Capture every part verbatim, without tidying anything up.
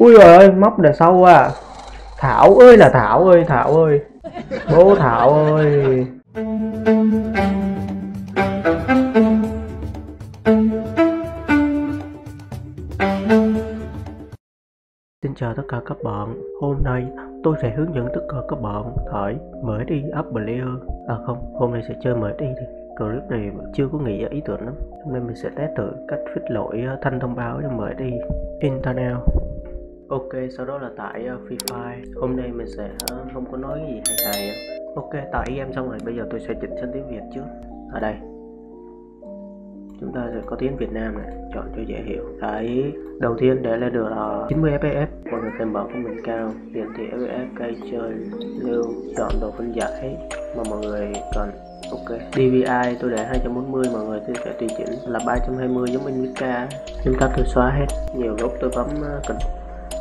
Ui trời ơi, móc này sâu quá à. Thảo ơi là Thảo ơi, Thảo ơi. Bố Thảo ơi. Xin chào tất cả các bạn. Hôm nay tôi sẽ hướng dẫn tất cả các bạn thổi Mở Đi Up Player. À không, hôm nay sẽ chơi Mở Đi đi. Clip này chưa có nghĩ ý tưởng lắm. Hôm nay mình sẽ test thử cách fix lỗi thanh thông báo cho Mở Đi Internet. Ok, sau đó là tải Free Fire. Hôm nay mình sẽ không có nói gì hay hay. Ok, tải em xong rồi, bây giờ tôi sẽ chỉnh sang tiếng Việt trước. Ở đây chúng ta sẽ có tiếng Việt Nam này, chọn cho dễ hiểu. Đấy, đầu tiên để lên được là chín mươi F P S, mọi người cần mở của mình cao, tiền thì F P S cây chơi lưu, chọn độ phân giải mà mọi người cần. Ok, D P I tôi để hai trăm bốn mươi, mọi người tôi sẽ tùy chỉnh là ba trăm hai mươi giống bên Mika. Chúng ta tôi xóa hết, nhiều lúc tôi bấm cần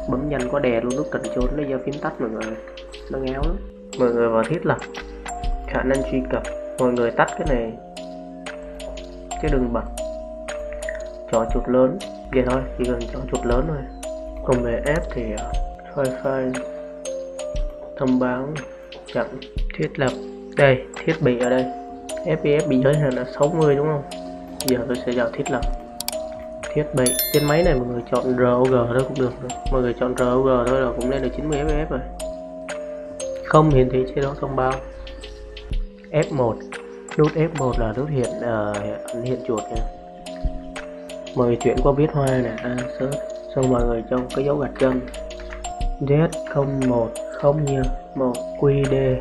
bấm nhanh có đè luôn lúc cần trốn nó ra phím tắt mọi người, nó ngáo lắm. Mọi người vào thiết lập khả năng truy cập, mọi người tắt cái này chứ đừng bật. Chọn chuột lớn vậy thôi, chỉ cần chọn chuột lớn thôi. Còn về app thì wifi thông báo chặn thiết lập, đây thiết bị ở đây F P S bị giới hạn là sáu mươi đúng không? Giờ tôi sẽ vào thiết lập thiết bị. Trên máy này mọi người chọn rog thôi cũng được rồi. Mọi người chọn rog thôi là cũng lên được chín mươi F P S rồi. Không hiển thị chế độ thông báo. F một, nút F một là nút hiện uh, hiện chuột nè. Mọi người chuyển qua viết hoa nè, à, xong mọi người trong cái dấu gạch chân Z không một không một Q D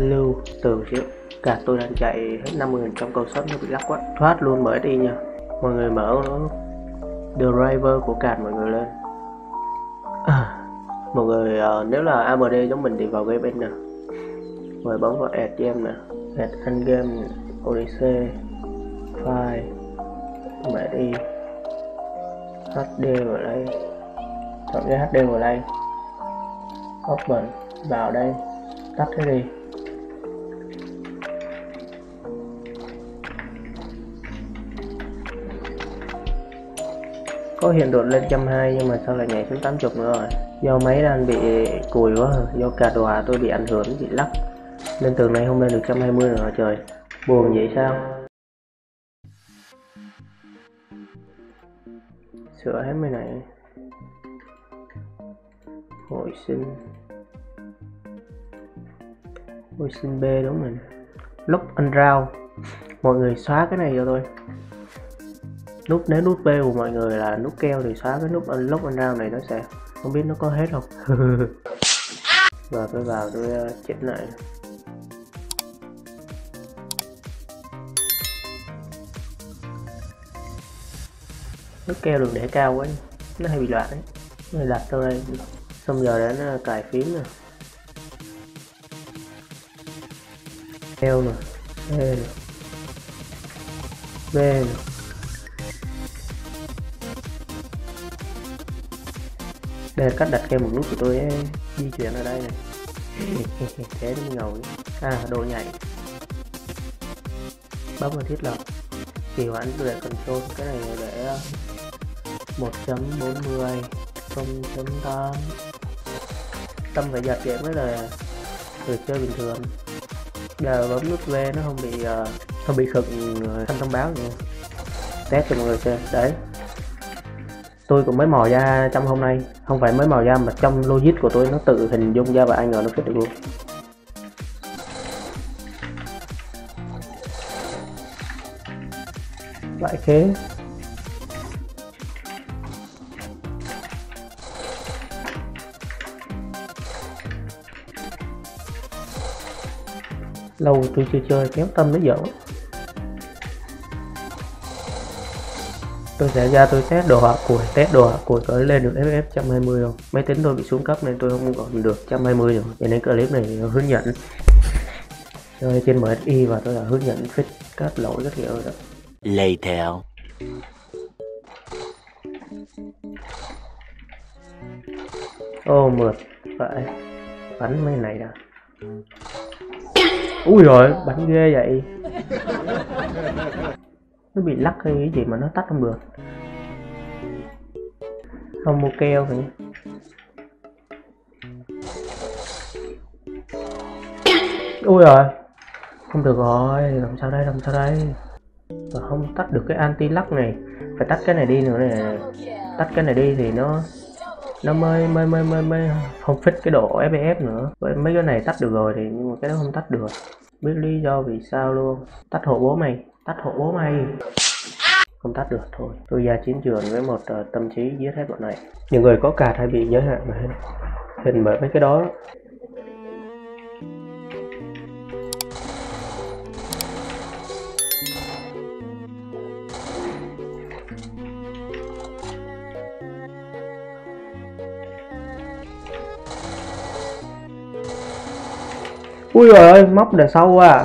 lưu từ chứ. Cả tôi đang chạy hết năm mươi phần trăm trong câu sót nó bị lắc quá. Thoát luôn Mở Đi nha. Mọi người mở nó driver của card mọi người lên. À, mọi người uh, nếu là A M D giống mình thì vào game nè. Rồi bấm vào add game nè. Add end game Odyssey file Mở Đi H D vào đây. Chọn cái H D vào đây. Open vào đây. Tắt cái đi. Có hiện đột lên một trăm hai mươi nhưng mà sao lại nhảy xuống tám mươi nữa rồi. Do máy đang bị cùi quá, do cà đòa tôi bị ảnh hưởng bị lắc. Nên từ này hôm nay được một trăm hai mươi rồi trời. Buồn vậy sao? Sửa hết mấy này. Hồi sinh Hồi sinh B đúng mình. Lock unround. Mọi người xóa cái này cho tôi. Nút nếu nút B của mọi người là nút keo thì xóa cái nút Unlock Unround này, nó sẽ không biết nó có hết không. Và tôi vào tôi chỉnh lại. Nút keo đừng để cao quá, nó hay bị loạn đấy. Nó đặt tôi đây. Xong giờ đến cài phím nè. Keo nè, B nè, B nè. Đây là cách đặt keo một nút của tôi ấy, di chuyển ở đây này. Thế nó ngầu ấy. À, độ nhảy. Bấm vào thiết lập. Chỉ hoãn để control cái này để một chấm bốn mươi, không chấm tám. Tâm phải giật kẹo mới là người chơi bình thường. Giờ bấm nút V nó không bị uh, không bị khựng thanh thông báo nữa. Test cho mọi người xem. Đấy. Tôi cũng mới mò ra trong hôm nay, không phải mới mò ra mà trong logic của tôi nó tự hình dung ra và ai ngờ nó fix được luôn. Lại khế. Lâu tôi chưa chơi kéo tâm nó dở. Tôi sẽ ra tôi test đồ họa của test đồ họa của tôi lên được F P S một trăm hai mươi không? Máy tính tôi bị xuống cấp nên tôi không còn được một trăm hai mươi rồi. Vậy nên clip này hướng dẫn tôi trên Mở Đi và tôi đã hướng dẫn fix các lỗi rất nhiều rồi. Lầy theo. Ô mượt phải bắn mấy này đã. Úi rồi bắn ghê vậy. Nó bị lắc hay cái gì mà nó tắt không được. Không mua keo rồi nhé. Ui rồi, không được rồi, làm sao đây, làm sao đây. Và không tách được cái anti lắc này, phải tách cái này đi nữa nè. Tách cái này đi thì nó nó mới mới mới mới, mới không fix cái độ ép pê ép nữa. Vậy mấy cái này tách được rồi thì nhưng mà cái đó không tách được, biết lý do vì sao luôn. Tách hộ bố mày, tách hộ bố mày, không tách được thôi. Tôi ra chiến trường với một uh, tâm trí giết hết bọn này. Những người có card hay bị giới hạn mà hình bởi mấy cái đó. Ui trời ơi, móc đằng sau à.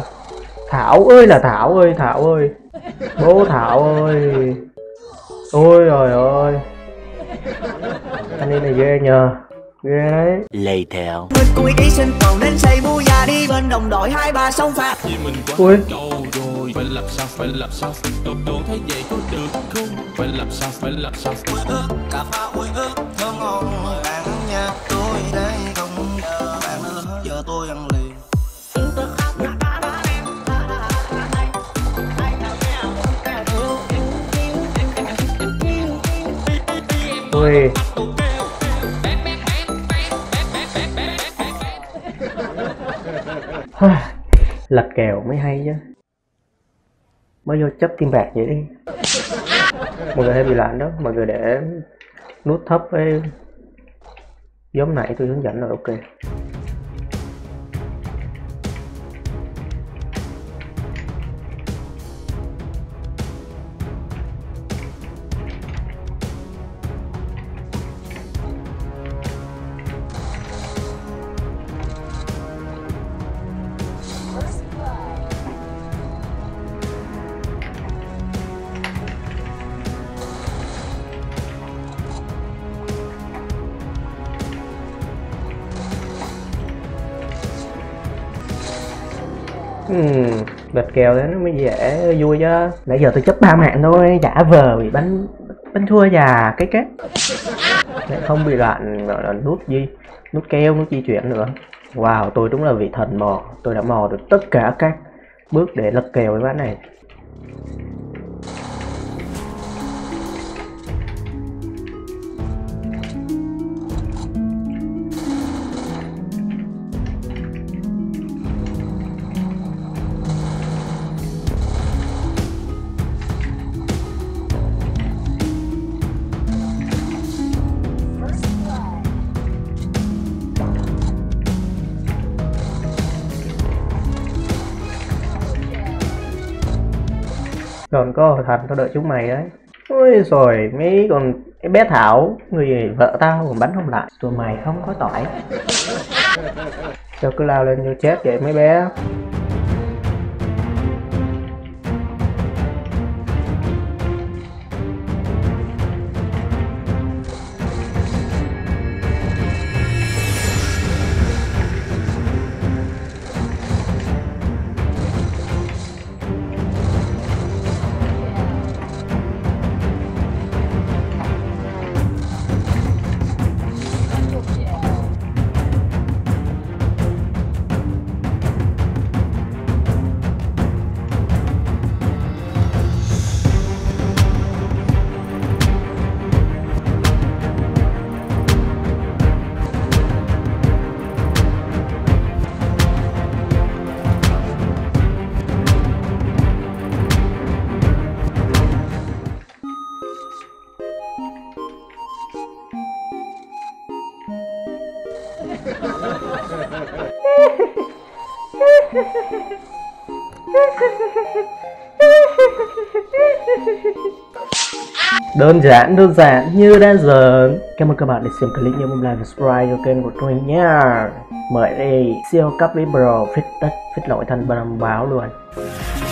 Thảo ơi là Thảo ơi, Thảo ơi, bố Thảo ơi. Ôi trời ơi, anh đi này ghê nhờ, ghê đấy. Later. Mình cùng ý sinh cầu nên xây mua nhà đi bên đồng đội hai ba sông phạt. Ui. Phải làm sao, phải làm sao, đồ đồ thấy vậy có được không? Phải làm sao, phải làm sao. Cà pha ui ước thơm ngon, bạn nhà tôi đây không ngờ bạn nữa giờ tôi ăn liền. Ui. Lật kèo mới hay chứ, mới vô chấp tim bạc vậy đi. Mọi người hay bị lạnh đó, mọi người để nút thấp với giống nãy tôi hướng dẫn rồi, ok. Đặt kèo đấy nó mới dễ vui chứ. Nãy giờ tôi chấp ba mạng thôi, giả vờ bị bánh bánh thua già cái kết. Lại không bị loạn gọi là nút gì, nút keo, nút di chuyển nữa. Wow, tôi đúng là vị thần mò, tôi đã mò được tất cả các bước để lật kèo với ván này. Còn có Thành, tao đợi chúng mày đấy. Ôi rồi mấy còn bé Thảo, người vợ tao còn bắn không lại. Tụi mày không có tỏi. Sao cứ lao lên vô chết vậy mấy bé. Đơn giản, đơn giản như đã giờ. Cảm ơn các bạn đã xem clip, nhớ bấm like và subscribe cho kênh của tôi nha. Mời đi siêu cấp Libro fit tất, fit lỗi thành bầm báo luôn.